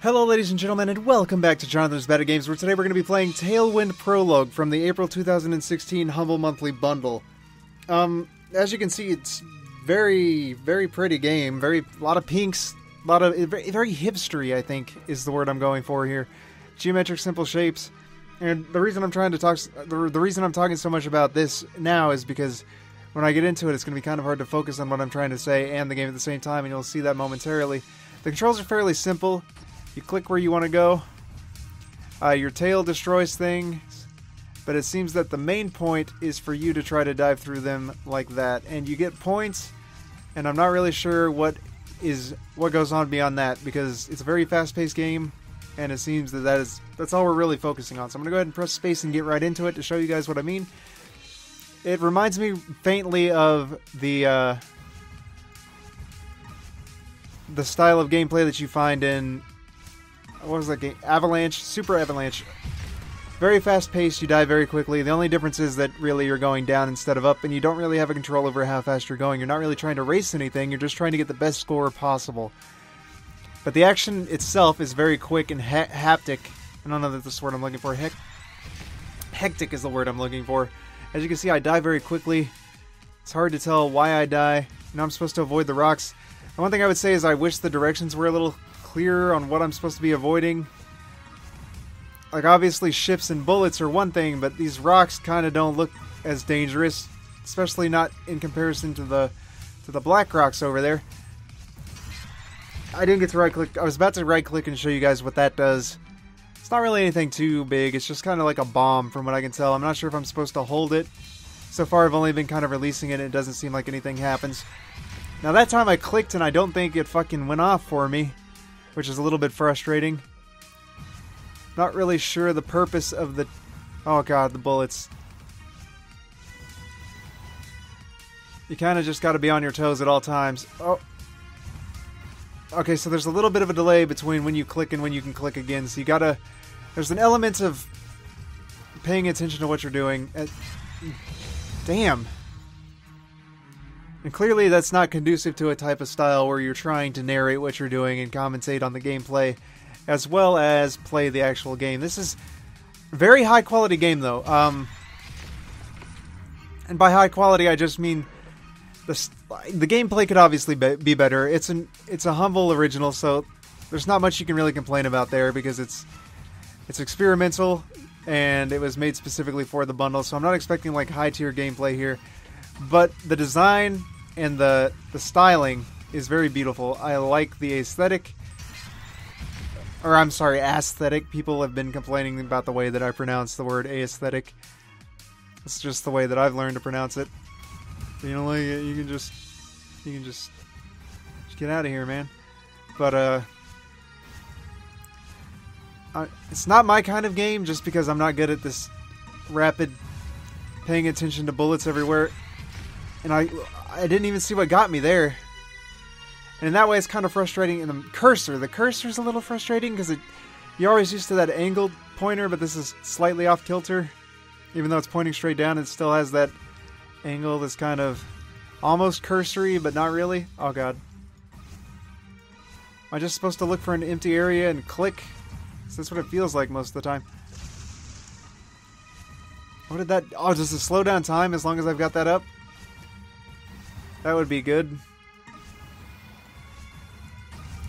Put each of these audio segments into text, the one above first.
Hello ladies and gentlemen, and welcome back to Jonathan's Better Games, where today we're going to be playing Tailwind Prologue from the April 2016 Humble Monthly Bundle. As you can see, it's very pretty game, lot of pinks, lot of very hipstery, I think, is the word I'm going for here. Geometric simple shapes, and the reason I'm trying to talk, the reason I'm talking so much about this now is because when I get into it, it's going to be kind of hard to focus on what I'm trying to say and the game at the same time, and you'll see that momentarily. The controls are fairly simple. You click where you want to go. Your tail destroys things, but it seems that the main point is for you to try to dive through them like that, and you get points. And I'm not really sure what goes on beyond that, because it's a very fast-paced game, and it seems that's all we're really focusing on. So I'm gonna go ahead and press space and get right into it to show you guys what I mean. It reminds me faintly of the style of gameplay that you find in, what was that game? Avalanche, Super Avalanche. Very fast-paced, you die very quickly. The only difference is that really you're going down instead of up, and you don't really have a control over how fast you're going. You're not really trying to race anything, you're just trying to get the best score possible. But the action itself is very quick and haptic. I don't know that that's the word I'm looking for. Hectic is the word I'm looking for. As you can see, I die very quickly. It's hard to tell why I die. Now I'm supposed to avoid the rocks. The one thing I would say is I wish the directions were a little clearer on what I'm supposed to be avoiding. Like, obviously ships and bullets are one thing, but these rocks kind of don't look as dangerous, especially not in comparison to the black rocks over there. I didn't get to right click. I was about to right click and show you guys what that does. It's not really anything too big. It's just kind of like a bomb from what I can tell. I'm not sure if I'm supposed to hold it. So far I've only been kind of releasing it, and it doesn't seem like anything happens. Now that time I clicked and I don't think it fucking went off for me, which is a little bit frustrating. Not really sure the purpose of the... Oh god, the bullets. You kind of just got to be on your toes at all times. Oh. Okay, so there's a little bit of a delay between when you click and when you can click again, so you gotta... There's an element of paying attention to what you're doing. Damn. And clearly that's not conducive to a type of style where you're trying to narrate what you're doing and commentate on the gameplay as well as play the actual game. This is a very high quality game though. And by high quality I just mean the gameplay could obviously be better. It's a Humble original, so there's not much you can really complain about there, because it's experimental and it was made specifically for the bundle, so I'm not expecting like high tier gameplay here. But the design and the styling is very beautiful. I like the aesthetic. Or I'm sorry, aesthetic. People have been complaining about the way that I pronounce the word aesthetic. It's just the way that I've learned to pronounce it. You know, like, you can just get out of here, man. But it's not my kind of game, just because I'm not good at this rapid paying attention to bullets everywhere. And I didn't even see what got me there. And in that way, it's kind of frustrating. And the cursor's a little frustrating, because you're always used to that angled pointer, but this is slightly off kilter. Even though it's pointing straight down, it still has that angle that's kind of almost cursory, but not really. Oh god. Am I just supposed to look for an empty area and click? That's what it feels like most of the time. What did that... Oh, does it slow down time as long as I've got that up? That would be good.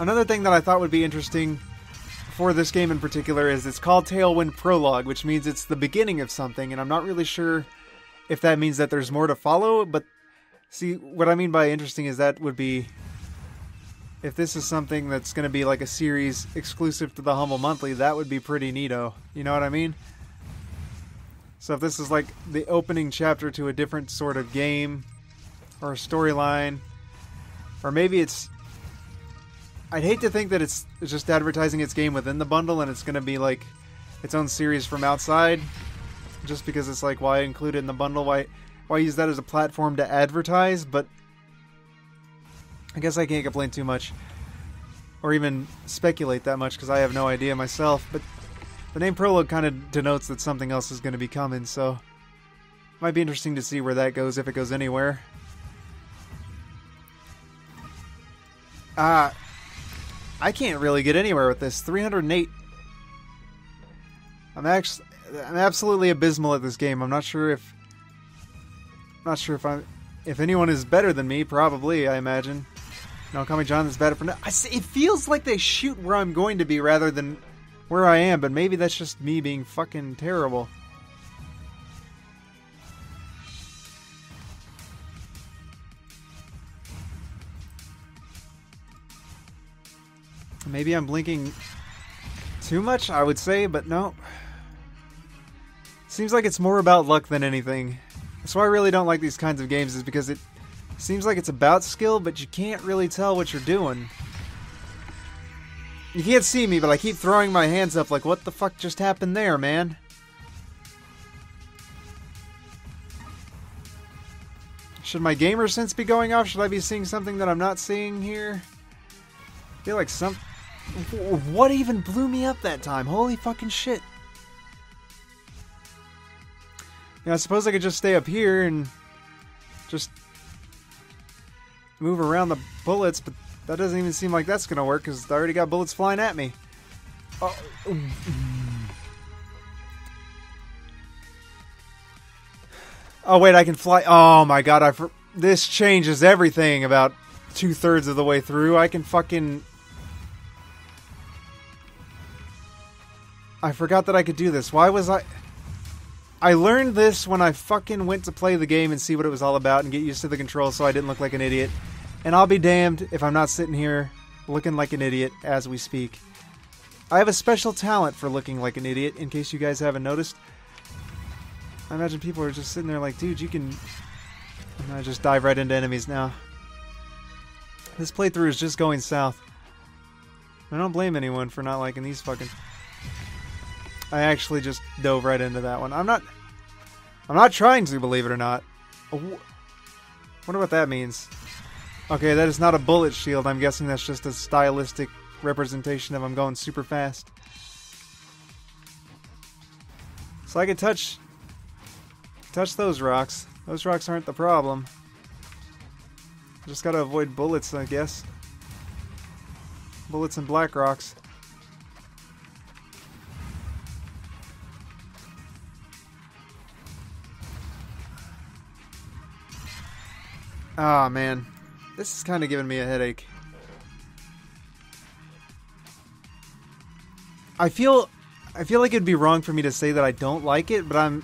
Another thing that I thought would be interesting for this game in particular is it's called Tailwind Prologue, which means it's the beginning of something, and I'm not really sure if that means that there's more to follow, but see, what I mean by interesting is that would be if this is something that's going to be like a series exclusive to the Humble Monthly, that would be pretty neato. You know what I mean? So if this is like the opening chapter to a different sort of game, or a storyline, or maybe it's... I'd hate to think that it's just advertising its game within the bundle and it's going to be like its own series from outside, just because it's like, why include it in the bundle? Why use that as a platform to advertise? But I guess I can't complain too much, or even speculate that much, because I have no idea myself, but the name Prologue kind of denotes that something else is going to be coming, so... Might be interesting to see where that goes, if it goes anywhere. I can't really get anywhere with this. 308. I'm absolutely abysmal at this game. I'm not sure if anyone is better than me. Probably, I imagine. Don't call me John. That's bad for now. It feels like they shoot where I'm going to be rather than where I am, but maybe that's just me being fucking terrible. Maybe I'm blinking too much, I would say, but no. Seems like it's more about luck than anything. That's why I really don't like these kinds of games, is because it seems like it's about skill, but you can't really tell what you're doing. You can't see me, but I keep throwing my hands up like, what the fuck just happened there, man? Should my gamer sense be going off? Should I be seeing something that I'm not seeing here? I feel like some... What even blew me up that time? Holy fucking shit. You know, I suppose I could just stay up here and just move around the bullets, but that doesn't even seem like that's gonna work because I already got bullets flying at me. Oh. Oh wait, I can fly. Oh my god, this changes everything about 2/3 of the way through. I can fucking... I forgot that I could do this. Why was I learned this when I fucking went to play the game and see what it was all about and get used to the controls so I didn't look like an idiot. And I'll be damned if I'm not sitting here looking like an idiot as we speak. I have a special talent for looking like an idiot, in case you guys haven't noticed. I imagine people are just sitting there like, dude, you can... And I just dive right into enemies now. This playthrough is just going south. I don't blame anyone for not liking these fucking... I actually just dove right into that one. I'm not trying to, believe it or not. Wonder what that means. Okay, that is not a bullet shield. I'm guessing that's just a stylistic representation of I'm going super fast. So I can touch those rocks. Those rocks aren't the problem. Just gotta avoid bullets, I guess. Bullets and black rocks. Ah, man. This is kind of giving me a headache. I feel like it'd be wrong for me to say that I don't like it, but I'm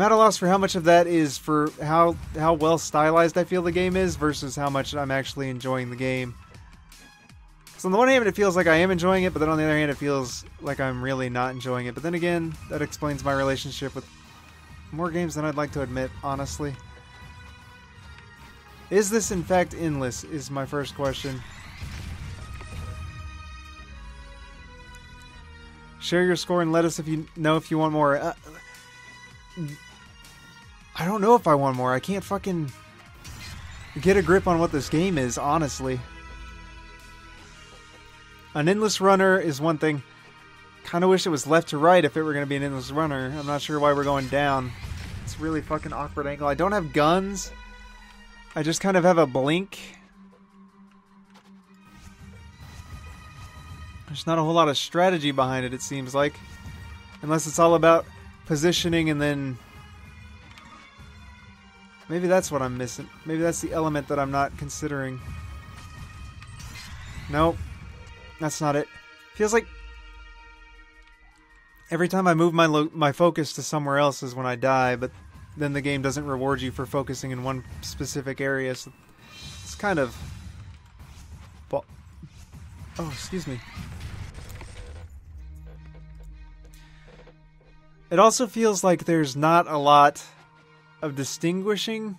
at a loss for how much of that is for how well stylized I feel the game is versus how much I'm actually enjoying the game. So on the one hand, it feels like I am enjoying it, but then on the other hand, it feels like I'm really not enjoying it. But then again, that explains my relationship with more games than I'd like to admit, honestly. Is this in fact endless, is my first question. Share your score and let us know if you want more. I don't know if I want more. I can't fucking get a grip on what this game is, honestly. An endless runner is one thing. Kinda wish it was left to right if it were gonna be an endless runner. I'm not sure why we're going down. It's a really fucking awkward angle. I don't have guns. I just kind of have a blink. There's not a whole lot of strategy behind it, it seems like. Unless it's all about positioning and then... Maybe that's what I'm missing. Maybe that's the element that I'm not considering. Nope. That's not it. Feels like... Every time I move my focus to somewhere else is when I die, but... Then the game doesn't reward you for focusing in one specific area, so it's kind of... Oh, excuse me. It also feels like there's not a lot of distinguishing.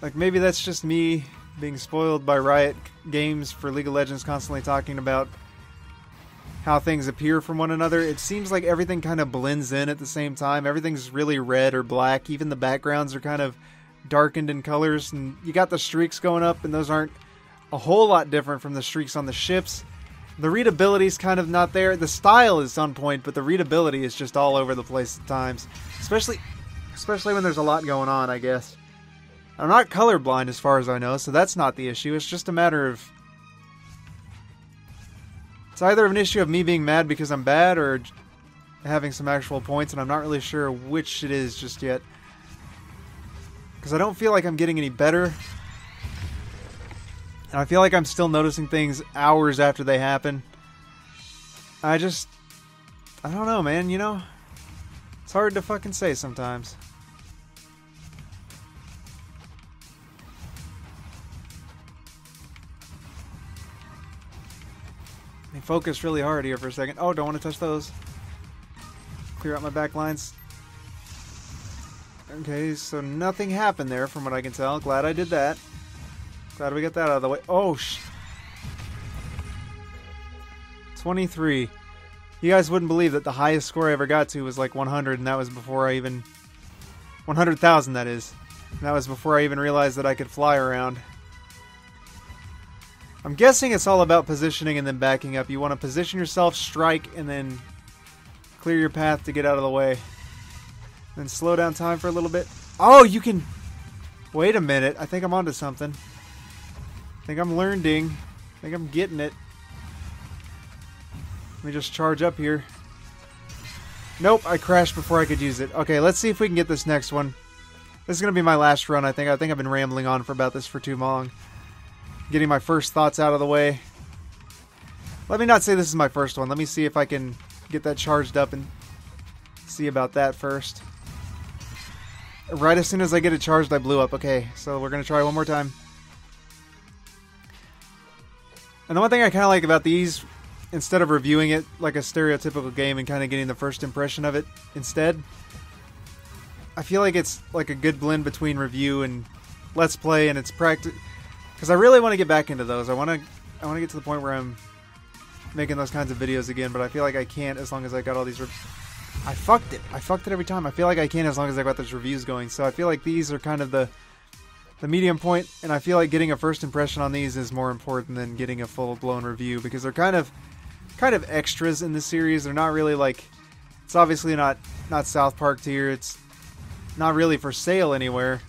Like, maybe that's just me being spoiled by Riot Games for League of Legends constantly talking about how things appear from one another. It seems like everything kind of blends in at the same time. Everything's really red or black. Even the backgrounds are kind of darkened in colors, and you got the streaks going up, and those aren't a whole lot different from the streaks on the ships. The readability's kind of not there. The style is on point, but the readability is just all over the place at times. Especially especially when there's a lot going on, I guess. I'm not colorblind as far as I know, so that's not the issue. It's just a matter of... It's either an issue of me being mad because I'm bad or having some actual points, and I'm not really sure which it is just yet. Because I don't feel like I'm getting any better. And I feel like I'm still noticing things hours after they happen. I don't know, man, you know? It's hard to fucking say sometimes. I focused really hard here for a second. Oh, don't want to touch those. Clear out my back lines. Okay, so nothing happened there from what I can tell. Glad I did that. Glad we got that out of the way. Oh, shit. 23. You guys wouldn't believe that the highest score I ever got to was like 100, and that was before I even... 100,000, that is. And that was before I even realized that I could fly around. I'm guessing it's all about positioning and then backing up. You want to position yourself, strike, and then clear your path to get out of the way. Then slow down time for a little bit. Oh, you can... Wait a minute. I think I'm onto something. I think I'm learning. I think I'm getting it. Let me just charge up here. Nope, I crashed before I could use it. Okay, let's see if we can get this next one. This is going to be my last run, I think. I think I've been rambling on about this for too long. Getting my first thoughts out of the way. Let me not say this is my first one. Let me see if I can get that charged up and see about that first. Right as soon as I get it charged, I blew up. Okay, so we're going to try one more time. And the one thing I kind of like about these... Instead of reviewing it like a stereotypical game and kind of getting the first impression of it instead, I feel like it's like a good blend between review and let's play, and it's practice, because I really want to get back into those. I want to get to the point where I'm making those kinds of videos again, but I feel like I can't as long as I got all these I fucked it every time. I feel like I can't as long as I got those reviews going, so I feel like these are kind of the medium point, and I feel like getting a first impression on these is more important than getting a full-blown review, because they're kind of extras in the series. They're not really like... It's obviously not South Park tier. It's not really for sale anywhere.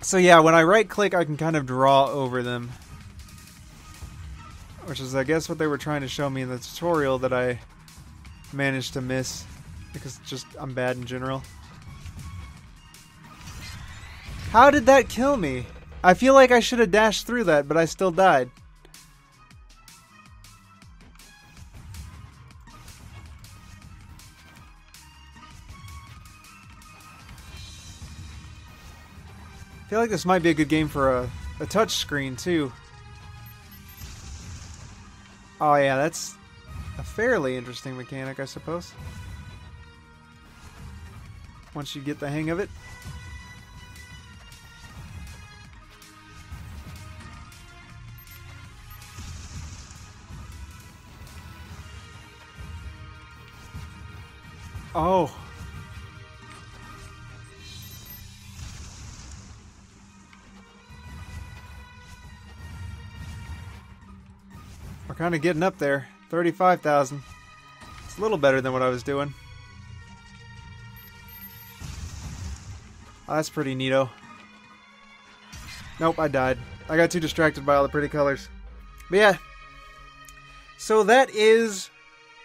So yeah, when I right click I can kind of draw over them, which is I guess what they were trying to show me in the tutorial that I managed to miss because just I'm bad in general. How did that kill me? I feel like I should have dashed through that, but I still died. I feel like this might be a good game for a touch screen too. Oh yeah, that's a fairly interesting mechanic, I suppose. Once you get the hang of it. Oh. We're kind of getting up there. 35,000. It's a little better than what I was doing. Oh, that's pretty neato. Nope, I died. I got too distracted by all the pretty colors. But yeah. So that is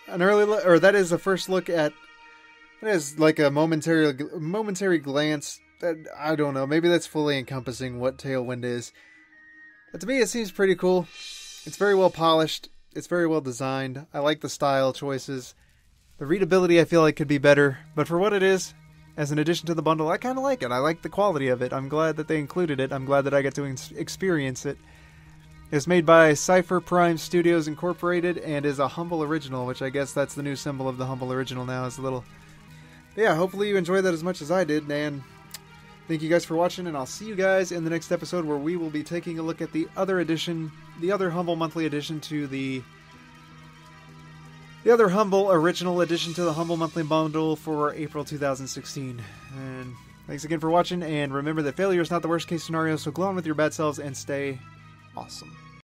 an early look, or that is the first look at... It is like a momentary glance that, I don't know, maybe that's fully encompassing what Tailwind is. But to me, it seems pretty cool. It's very well polished. It's very well designed. I like the style choices. The readability, I feel like, could be better. But for what it is, as an addition to the bundle, I kind of like it. I like the quality of it. I'm glad that they included it. I'm glad that I get to experience it. It's made by Cypher Prime Studios Incorporated and is a Humble Original, which I guess that's the new symbol of the Humble Original now, is a little... Yeah, hopefully you enjoyed that as much as I did, and thank you guys for watching, and I'll see you guys in the next episode where we will be taking a look at the other edition, the other Humble Monthly edition to the other Humble Original edition to the Humble Monthly Bundle for April 2016. And thanks again for watching, and remember that failure is not the worst case scenario, so go on with your bad selves and stay awesome.